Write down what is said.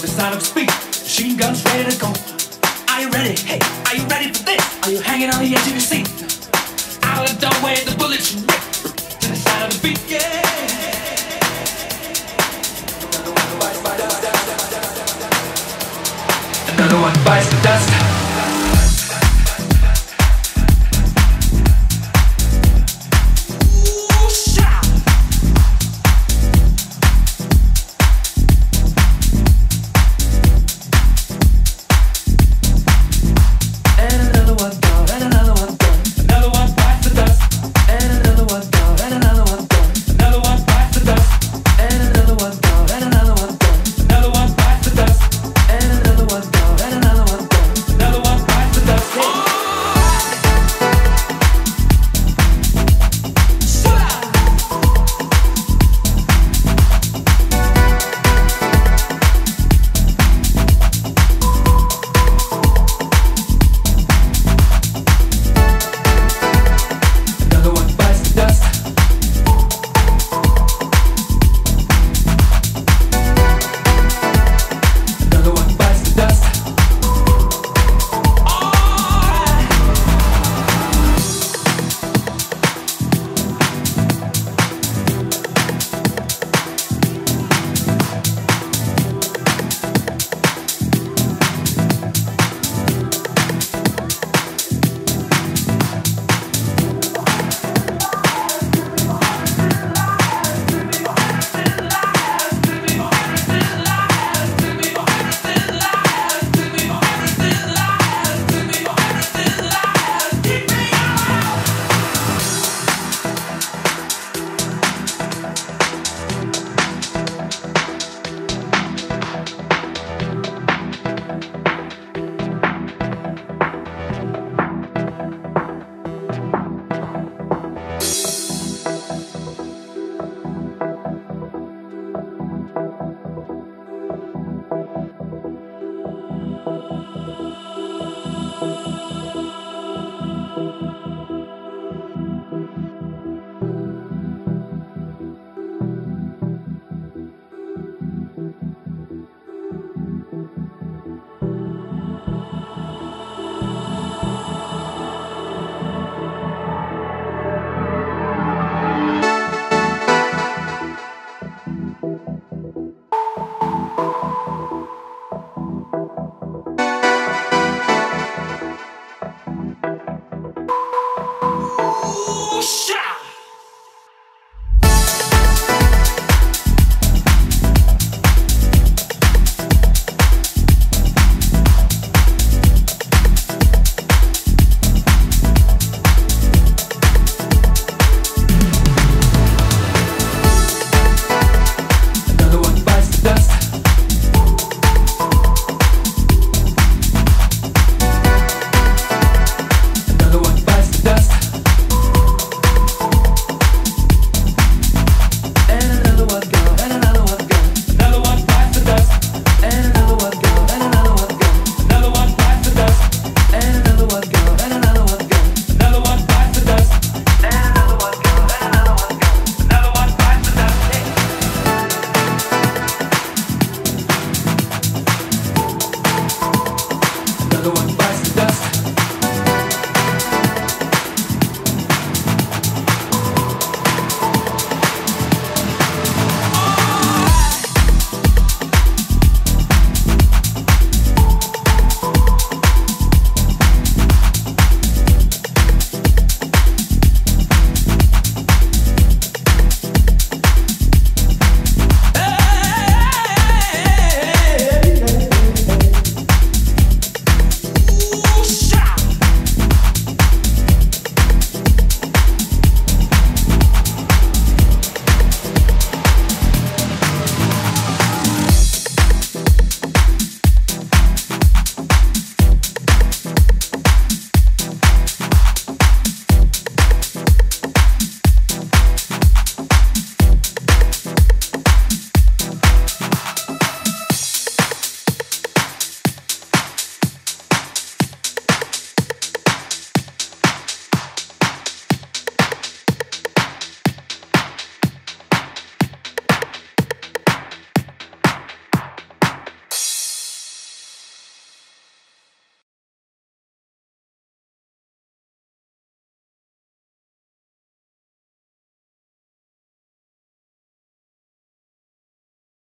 for the sound of speed. Machine guns ready to go. Are you ready? Hey, are you ready for this? Are you hanging on the edge of your seat? Out of the way, the bullets rip to the sound of the beat, yeah. Another one bites the dust. Another one.